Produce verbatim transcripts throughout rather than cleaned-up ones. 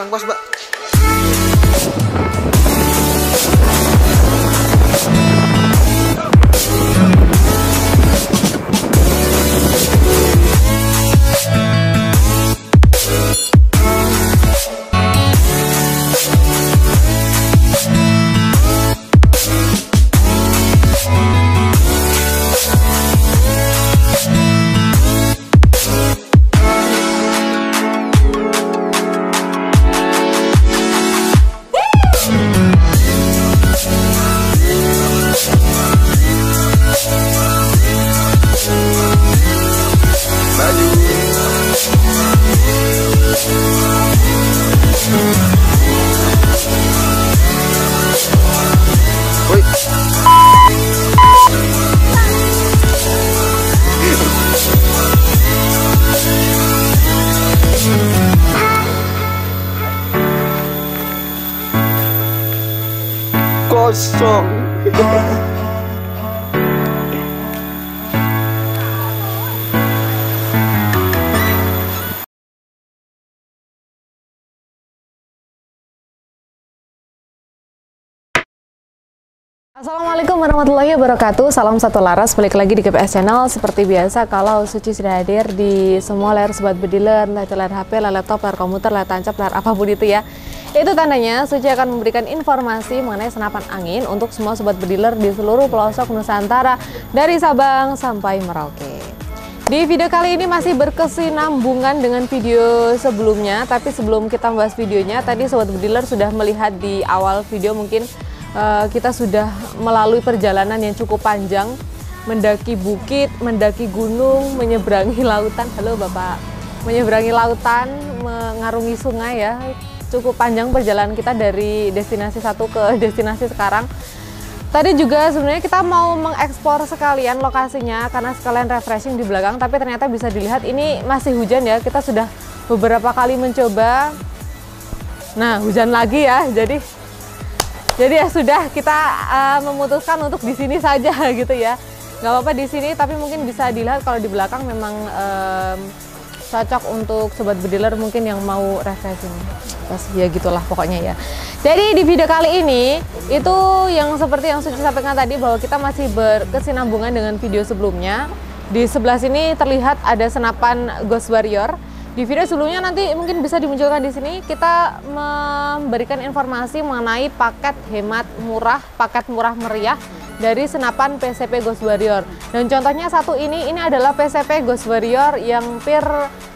pulang bos, Mbak. Kosong. Assalamualaikum warahmatullahi wabarakatuh. Salam satu laras, balik lagi di G P S Channel. Seperti biasa, kalau Suci sudah hadir di semua layar sobat bediler, entah itu layar H P, layar laptop, layar komputer, layar tancap, layar apapun itu ya. Itu tandanya Suci akan memberikan informasi mengenai senapan angin untuk semua sobat bediler di seluruh pelosok Nusantara dari Sabang sampai Merauke. Di video kali ini masih berkesinambungan dengan video sebelumnya, tapi sebelum kita bahas videonya, tadi sobat bediler sudah melihat di awal video mungkin uh, kita sudah melalui perjalanan yang cukup panjang, mendaki bukit, mendaki gunung, menyeberangi lautan. Halo Bapak, menyeberangi lautan, mengarungi sungai ya. Cukup panjang perjalanan kita dari destinasi satu ke destinasi sekarang. Tadi juga sebenarnya kita mau mengeksplor sekalian lokasinya karena sekalian refreshing di belakang, tapi ternyata bisa dilihat ini masih hujan ya. Kita sudah beberapa kali mencoba. Nah, hujan lagi ya. Jadi jadi ya sudah kita uh, memutuskan untuk di sini saja gitu ya. Nggak apa-apa di sini, tapi mungkin bisa dilihat kalau di belakang memang um, cocok untuk sobat bediler mungkin yang mau refreshing. Ya gitulah pokoknya ya. Jadi di video kali ini itu yang seperti yang Suci sampaikan tadi bahwa kita masih berkesinambungan dengan video sebelumnya. Di sebelah sini terlihat ada senapan Ghost Warrior. Di video sebelumnya nanti mungkin bisa dimunculkan di sini, kita memberikan informasi mengenai paket hemat murah, paket murah meriah dari senapan P C P Ghost Warrior. Dan contohnya satu ini, ini adalah P C P Ghost Warrior yang Pir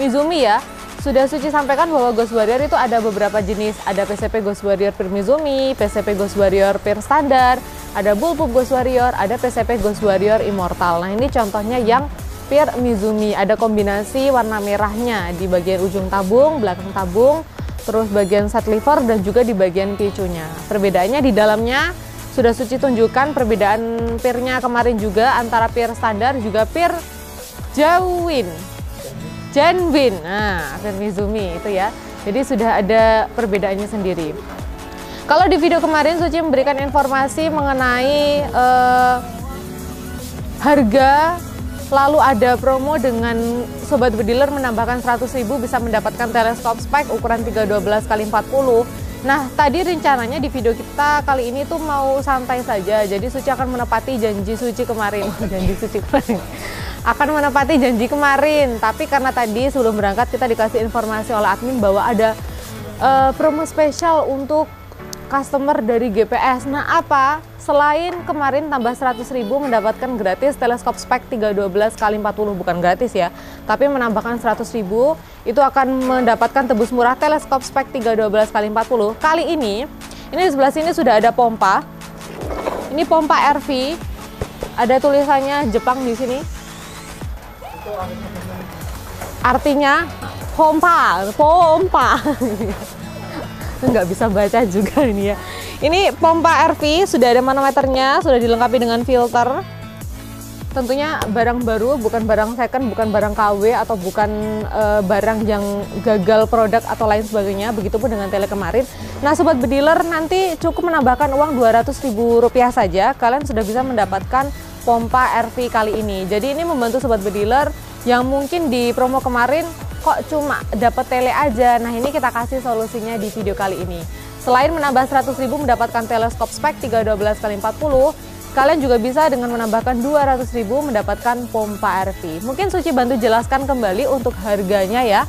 Mizumi ya. Sudah Suci sampaikan bahwa Ghost Warrior itu ada beberapa jenis, ada P C P Ghost Warrior Pir Mizumi, P C P Ghost Warrior Pir Standar, ada Bullpup Ghost Warrior, ada P C P Ghost Warrior Immortal. Nah ini contohnya yang Pir Mizumi, ada kombinasi warna merahnya di bagian ujung tabung, belakang tabung, terus bagian set lever dan juga di bagian picunya. Perbedaannya di dalamnya sudah Suci tunjukkan perbedaan pirnya kemarin juga antara Pir Standar juga Pir Jawin, Janwin, nah Pir Mizumi itu ya. Jadi sudah ada perbedaannya sendiri. Kalau di video kemarin Suci memberikan informasi mengenai eh, harga. Lalu ada promo dengan sobat bediler menambahkan seratus ribu bisa mendapatkan teleskop Spike ukuran tiga ratus dua belas kali empat puluh. Nah, tadi rencananya di video kita kali ini tuh mau santai saja. Jadi Suci akan menepati janji Suci kemarin. Janji Suci kemarin. Akan menepati janji kemarin. Tapi karena tadi sebelum berangkat kita dikasih informasi oleh admin bahwa ada uh, promo spesial untuk customer dari G P S. Nah apa? Selain kemarin tambah seratus ribu mendapatkan gratis teleskop Spike tiga ratus dua belas kali empat puluh, bukan gratis ya, tapi menambahkan seratus ribu itu akan mendapatkan tebus murah teleskop Spike tiga ratus dua belas kali empat puluh. Kali ini, ini di sebelah sini sudah ada pompa. Ini pompa R V. Ada tulisannya Jepang di sini. Artinya pompa, pompa. Nggak bisa baca juga ini ya. Ini pompa R V, sudah ada manometernya, sudah dilengkapi dengan filter. Tentunya barang baru, bukan barang second, bukan barang K W atau bukan e, barang yang gagal produk atau lain sebagainya. Begitupun dengan tele kemarin. Nah sobat bediler nanti cukup menambahkan uang dua ratus ribu rupiah saja, kalian sudah bisa mendapatkan pompa R V kali ini. Jadi ini membantu sobat bediler yang mungkin di promo kemarin kok cuma dapat tele aja. Nah, ini kita kasih solusinya di video kali ini. Selain menambah seratus ribu mendapatkan teleskop Spike tiga ratus dua belas kali empat puluh, kalian juga bisa dengan menambahkan dua ratus ribu mendapatkan pompa R V. Mungkin Suci bantu jelaskan kembali untuk harganya ya.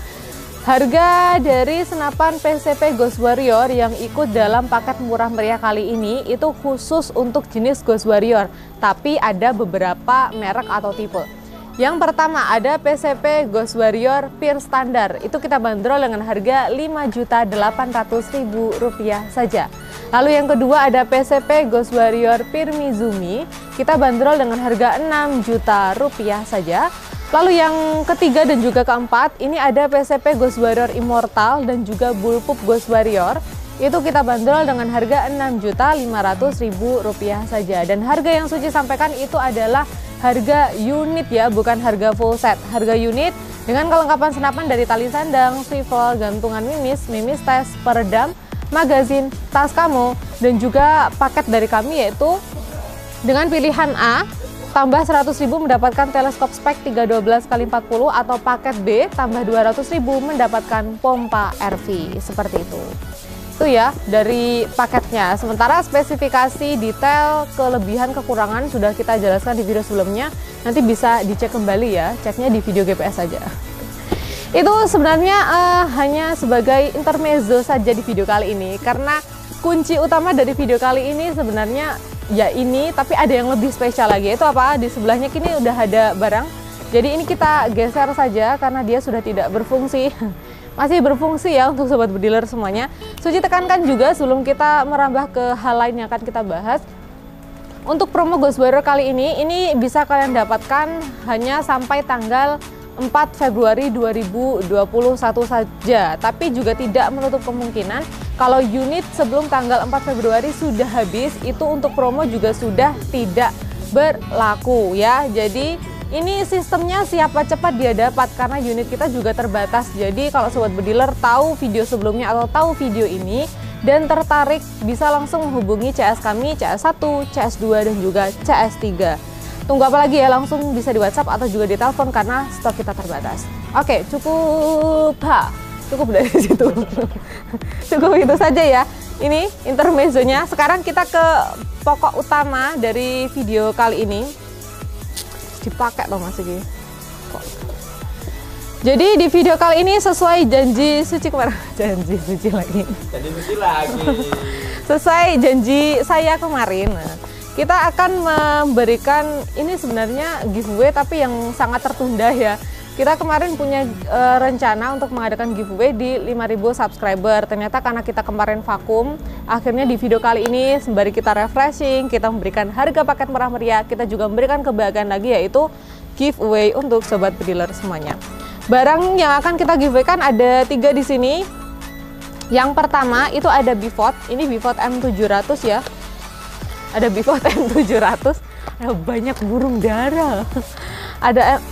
Harga dari senapan P C P Ghost Warrior yang ikut dalam paket murah meriah kali ini itu khusus untuk jenis Ghost Warrior, tapi ada beberapa merek atau tipe. Yang pertama ada P C P Ghost Warrior Pir Standar. Itu kita bandrol dengan harga lima juta delapan ratus ribu rupiah saja. Lalu yang kedua ada P C P Ghost Warrior Pir Mizumi, kita bandrol dengan harga enam juta rupiah saja. Lalu yang ketiga dan juga keempat, ini ada P C P Ghost Warrior Immortal dan juga Bullpup Ghost Warrior. Itu kita bandrol dengan harga enam juta lima ratus ribu rupiah saja. Dan harga yang Suci sampaikan itu adalah harga unit ya, bukan harga full set. Harga unit dengan kelengkapan senapan dari tali sandang, swivel, gantungan mimis, mimis tes, peredam, magazin, tas kamu, dan juga paket dari kami yaitu dengan pilihan A tambah seratus ribu mendapatkan teleskop Spike tiga ratus dua belas kali empat puluh atau paket B tambah dua ratus ribu mendapatkan pompa R V. Seperti itu. Itu ya dari paketnya. Sementara spesifikasi, detail, kelebihan, kekurangan sudah kita jelaskan di video sebelumnya. Nanti bisa dicek kembali ya, ceknya di video G P S saja. Itu sebenarnya uh, hanya sebagai intermezzo saja di video kali ini, karena kunci utama dari video kali ini sebenarnya ya ini, tapi ada yang lebih spesial lagi. Itu apa? Di sebelahnya kini udah ada barang, jadi ini kita geser saja karena dia sudah tidak berfungsi. Masih berfungsi ya untuk sobat bediler semuanya. Suci tekankan juga sebelum kita merambah ke hal lain yang akan kita bahas, untuk promo Ghost Warrior kali ini, ini bisa kalian dapatkan hanya sampai tanggal empat Februari dua ribu dua puluh satu saja, tapi juga tidak menutup kemungkinan kalau unit sebelum tanggal empat Februari sudah habis, itu untuk promo juga sudah tidak berlaku ya. Jadi ini sistemnya siapa cepat dia dapat, karena unit kita juga terbatas. Jadi kalau sobat bediler tahu video sebelumnya atau tahu video ini dan tertarik, bisa langsung menghubungi C S kami, C S satu, C S dua, dan juga C S tiga. Tunggu apa lagi ya, langsung bisa di WhatsApp atau juga di telepon karena stok kita terbatas. Oke, cukup ha. Cukup dari situ. Cukup itu saja ya. Ini intermezzonya. Sekarang kita ke pokok utama dari video kali ini. Dipakai loh Mas Ugi. Jadi di video kali ini sesuai janji Suci kemarin. Janji Suci lagi. Janji Suci lagi. Sesuai janji saya kemarin. Kita akan memberikan, ini sebenarnya giveaway tapi yang sangat tertunda ya. Kita kemarin punya e, rencana untuk mengadakan giveaway di lima ribu subscriber. Ternyata karena kita kemarin vakum, akhirnya di video kali ini sembari kita refreshing, kita memberikan harga paket murah meriah, kita juga memberikan kebahagiaan lagi yaitu giveaway untuk sobat pediler semuanya. Barang yang akan kita giveaway kan ada tiga di sini. Yang pertama itu ada bivot, ini bivot M tujuh ratus ya. Ada bivot M tujuh ratus, ada banyak burung dara. Ada M...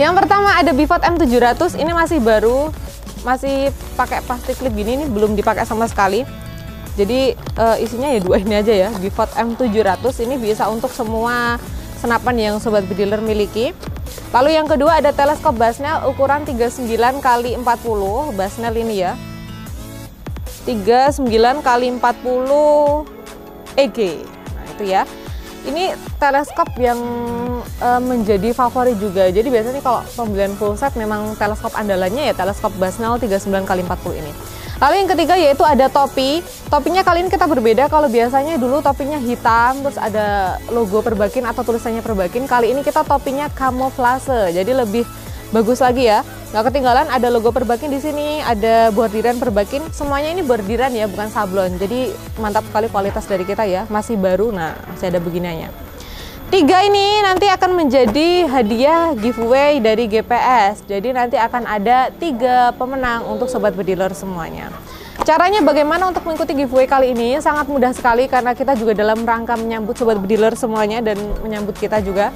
Yang pertama ada bivot M tujuh ratus, ini masih baru, masih pakai plastik clip gini, ini belum dipakai sama sekali. Jadi uh, isinya ya dua ini aja ya, bivot M tujuh ratus ini bisa untuk semua senapan yang sobat bediler miliki. Lalu yang kedua ada teleskop Bushnell ukuran tiga puluh sembilan kali empat puluh, Bushnell ini ya. tiga puluh sembilan kali empat puluh E G. Nah, itu ya. Ini teleskop yang e, menjadi favorit juga. Jadi biasanya kalau pembelian full set memang teleskop andalannya ya teleskop Bushnell tiga puluh sembilan kali empat puluh ini. Lalu yang ketiga yaitu ada topi. Topinya kali ini kita berbeda. Kalau biasanya dulu topinya hitam terus ada logo Perbakin atau tulisannya Perbakin, kali ini kita topinya kamuflase. Jadi lebih bagus lagi ya. Nggak ketinggalan ada logo Perbakin di sini, ada bordiran Perbakin. Semuanya ini bordiran ya, bukan sablon. Jadi mantap sekali kualitas dari kita ya. Masih baru, nah masih ada beginiannya. Tiga ini nanti akan menjadi hadiah giveaway dari G P S. Jadi nanti akan ada tiga pemenang untuk sobat bediler semuanya. Caranya bagaimana untuk mengikuti giveaway kali ini? Sangat mudah sekali karena kita juga dalam rangka menyambut sobat bediler semuanya dan menyambut kita juga.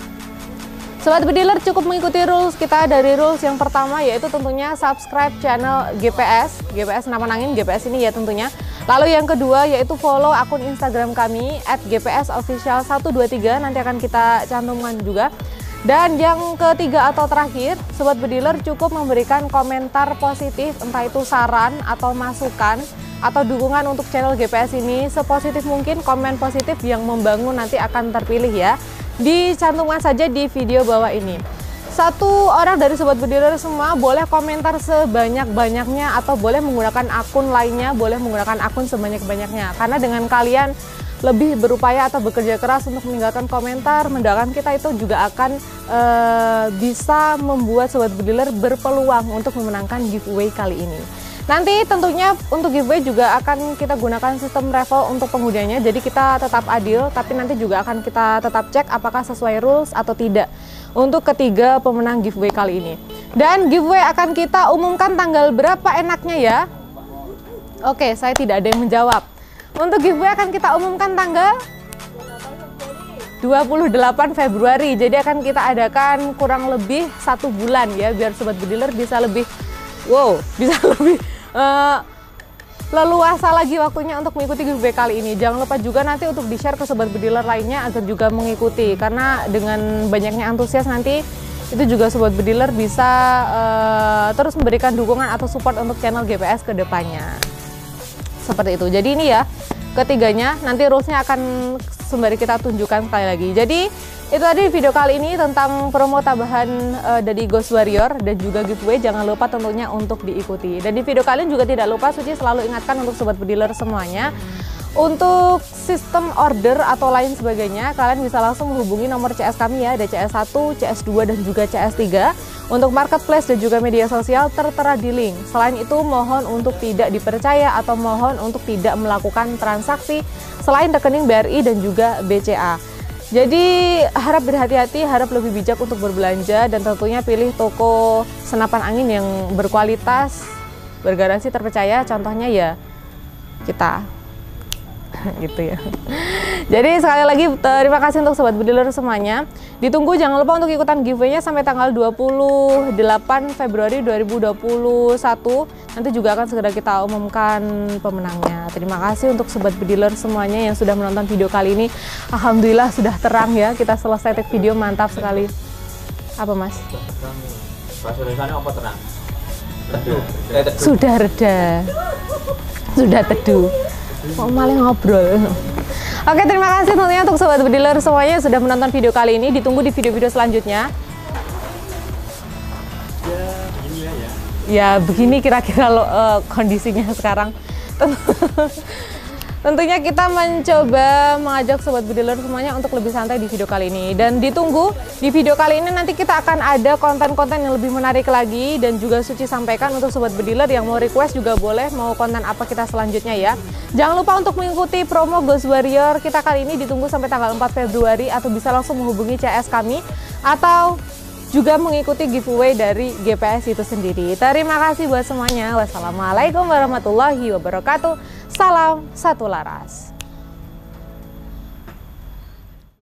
Sobat bediler cukup mengikuti rules kita, dari rules yang pertama yaitu tentunya subscribe channel G P S, G P S nama nangin, G P S ini ya tentunya. Lalu yang kedua yaitu follow akun Instagram kami at G P S Official satu dua tiga, nanti akan kita cantumkan juga. Dan yang ketiga atau terakhir, Sobat Bediler cukup memberikan komentar positif, entah itu saran atau masukan atau dukungan untuk channel G P S ini. Sepositif mungkin komen positif yang membangun nanti akan terpilih ya. Dicantumkan saja di video bawah ini. Satu orang dari Sobat Bediler semua boleh komentar sebanyak-banyaknya atau boleh menggunakan akun lainnya, boleh menggunakan akun sebanyak-banyaknya. Karena dengan kalian lebih berupaya atau bekerja keras untuk meninggalkan komentar, mendoakan kita itu juga akan e, bisa membuat Sobat Bediler berpeluang untuk memenangkan giveaway kali ini. Nanti tentunya untuk giveaway juga akan kita gunakan sistem raffle untuk pengundiannya, jadi kita tetap adil, tapi nanti juga akan kita tetap cek apakah sesuai rules atau tidak untuk ketiga pemenang giveaway kali ini. Dan giveaway akan kita umumkan tanggal berapa enaknya ya. Oke, saya tidak ada yang menjawab. Untuk giveaway akan kita umumkan tanggal dua puluh delapan Februari. Jadi akan kita adakan kurang lebih satu bulan ya, biar Sobat Bediler bisa lebih, wow, bisa lebih uh, leluasa lagi waktunya untuk mengikuti giveaway kali ini. Jangan lupa juga nanti untuk di-share ke Sobat Bediler lainnya agar juga mengikuti. Karena dengan banyaknya antusias nanti itu juga Sobat Bediler bisa uh, terus memberikan dukungan atau support untuk channel G P S ke depannya. Seperti itu. Jadi ini ya ketiganya, nanti rulesnya akan sembari kita tunjukkan sekali lagi. Jadi itu tadi video kali ini tentang promo tambahan uh, dari Ghost Warrior dan juga giveaway. Jangan lupa tentunya untuk diikuti. Dan di video kalian juga tidak lupa Suci selalu ingatkan untuk Sobat Bediler semuanya. Untuk sistem order atau lain sebagainya, kalian bisa langsung menghubungi nomor C S kami ya, ada C S satu, C S dua, dan juga C S tiga. Untuk marketplace dan juga media sosial tertera di link. Selain itu, mohon untuk tidak dipercaya atau mohon untuk tidak melakukan transaksi selain rekening B R I dan juga B C A. Jadi harap berhati-hati, harap lebih bijak untuk berbelanja, dan tentunya pilih toko senapan angin yang berkualitas, bergaransi terpercaya, contohnya ya kita. Gitu ya. Jadi sekali lagi terima kasih untuk Sobat Bediler semuanya. Ditunggu jangan lupa untuk ikutan giveaway-nya sampai tanggal dua puluh delapan Februari dua ribu dua puluh satu. Nanti juga akan segera kita umumkan pemenangnya. Terima kasih untuk Sobat Bediler semuanya yang sudah menonton video kali ini. Alhamdulillah sudah terang ya, kita selesai take video, mantap sekali. Apa Mas? Bahasa Indonesia apa terang? Teduh. Sudah reda. Sudah teduh. Mau malah ngobrol. Oke, terima kasih tentunya untuk Sobat Bediler semuanya sudah menonton video kali ini. Ditunggu di video-video selanjutnya. Ya begini ya. Ya begini kira-kira uh, kondisinya sekarang. Tentunya kita mencoba mengajak Sobat Bediler semuanya untuk lebih santai di video kali ini. Dan ditunggu di video kali ini nanti kita akan ada konten-konten yang lebih menarik lagi. Dan juga Suci sampaikan untuk Sobat Bediler yang mau request juga boleh, mau konten apa kita selanjutnya ya. Jangan lupa untuk mengikuti promo Ghost Warrior kita kali ini, ditunggu sampai tanggal empat Februari, atau bisa langsung menghubungi C S kami atau juga mengikuti giveaway dari G P S itu sendiri. Terima kasih buat semuanya. Wassalamualaikum warahmatullahi wabarakatuh. Salam satu laras.